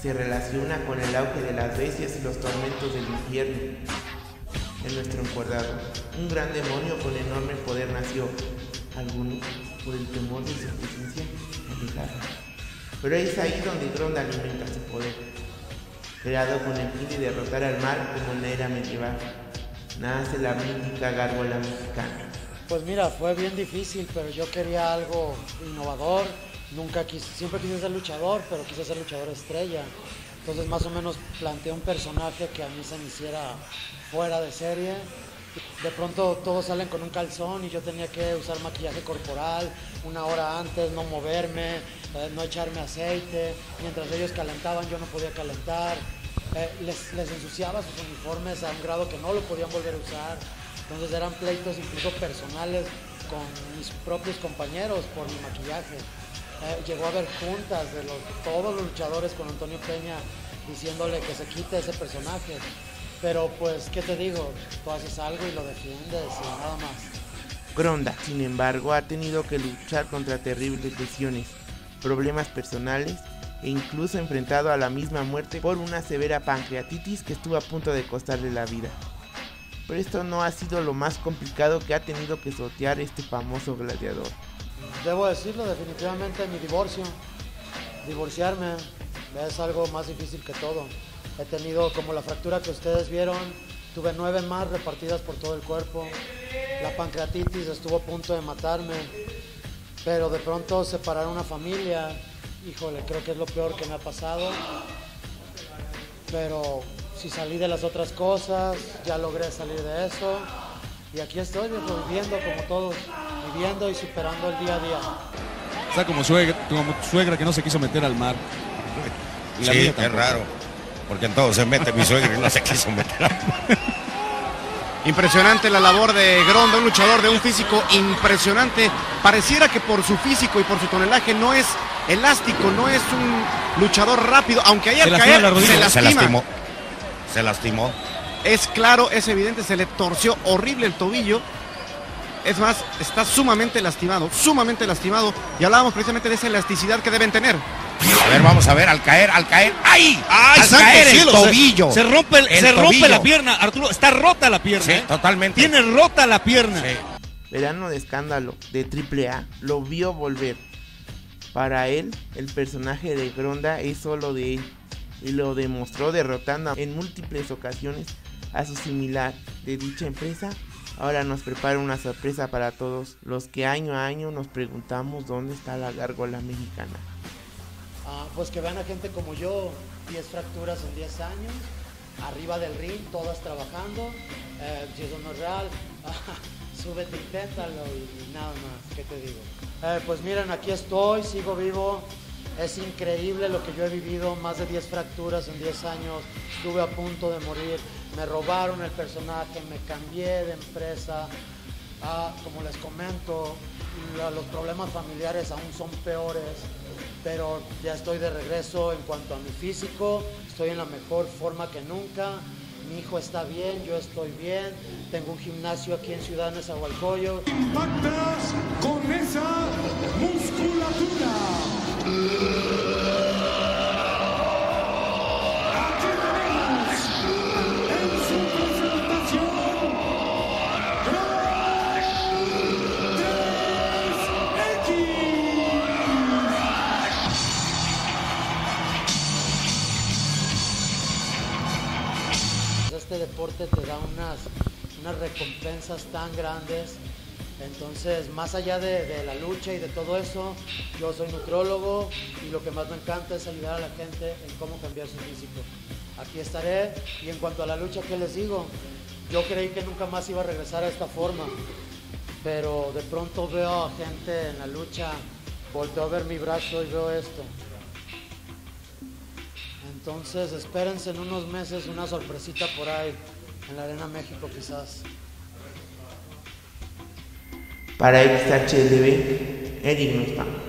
se relaciona con el auge de las bestias y los tormentos del infierno. En nuestro encuadrado, un gran demonio con enorme poder nació. Algunos, por el temor de su presencia, alejaron. Pero es ahí donde Gronda alimenta su poder, creado con el fin de derrotar al mal como en la era medieval. Nace la mítica gárgola mexicana. Pues mira, fue bien difícil, pero yo quería algo innovador. Nunca quise, siempre quise ser luchador, pero quise ser luchador estrella. Entonces más o menos planteé un personaje que a mí se me hiciera fuera de serie. De pronto todos salen con un calzón y yo tenía que usar maquillaje corporal una hora antes, no moverme, no echarme aceite. Mientras ellos calentaban yo no podía calentar. Les ensuciaba sus uniformes a un grado que no lo podían volver a usar. Entonces eran pleitos incluso personales con mis propios compañeros por mi maquillaje. Llegó a haber juntas de todos los luchadores con Antonio Peña diciéndole que se quite ese personaje. Pero pues, ¿qué te digo? Tú haces algo y lo defiendes y nada más. Gronda, sin embargo, ha tenido que luchar contra terribles lesiones, problemas personales e incluso enfrentado a la misma muerte por una severa pancreatitis que estuvo a punto de costarle la vida. Pero esto no ha sido lo más complicado que ha tenido que sortear este famoso gladiador. Debo decirlo, definitivamente mi divorcio, divorciarme, es algo más difícil que todo. He tenido, como la fractura que ustedes vieron, tuve 9 más repartidas por todo el cuerpo. La pancreatitis estuvo a punto de matarme, pero de pronto separar una familia, híjole, creo que es lo peor que me ha pasado. Pero si salí de las otras cosas, ya logré salir de eso. Y aquí estoy viviendo como todos, viviendo y superando el día a día. Está como suegra que no se quiso meter al mar. Y la sí, qué raro, porque en todo se mete mi suegra y no se quiso meter al mar. Impresionante la labor de Gronda, un luchador de un físico impresionante. Pareciera que por su físico y por su tonelaje no es elástico, no es un luchador rápido, aunque ahí al caer se lastimó. Es claro, es evidente, se le torció horrible el tobillo. Es más, está sumamente lastimado, y hablábamos precisamente de esa elasticidad que deben tener. A ver, vamos a ver, al caer, ¡ay! ¡Ay, al caer el tobillo! Se rompe la pierna, Arturo, está rota la pierna. Sí, totalmente. Tiene rota la pierna. Sí. Verano de Escándalo, de Triple A, lo vio volver. Para él, el personaje de Gronda es solo de él, y lo demostró derrotando en múltiples ocasiones a su similar de dicha empresa. Ahora nos prepara una sorpresa para todos los que año a año nos preguntamos dónde está la gárgola mexicana. Pues que vean a gente como yo, 10 fracturas en 10 años, arriba del ring, todas trabajando, si eso no es real, súbete y téntalo y nada más, ¿qué te digo? Pues miren, aquí estoy, sigo vivo. Es increíble lo que yo he vivido, más de 10 fracturas en 10 años, estuve a punto de morir, me robaron el personaje, me cambié de empresa, como les comento, los problemas familiares aún son peores, pero ya estoy de regreso en cuanto a mi físico, estoy en la mejor forma que nunca, mi hijo está bien, yo estoy bien, tengo un gimnasio aquí en Ciudad Nezahualcóyotl. Impactas con esa musculatura. Este deporte te da unas recompensas tan grandes. Entonces, más allá de la lucha y de todo eso, yo soy nutriólogo y lo que más me encanta es ayudar a la gente en cómo cambiar su físico. Aquí estaré, y en cuanto a la lucha, ¿qué les digo? Yo creí que nunca más iba a regresar a esta forma, pero de pronto veo a gente en la lucha, volteo a ver mi brazo y veo esto. Entonces, espérense en unos meses una sorpresita por ahí, en la Arena México quizás. Para XHDB, Edimundo.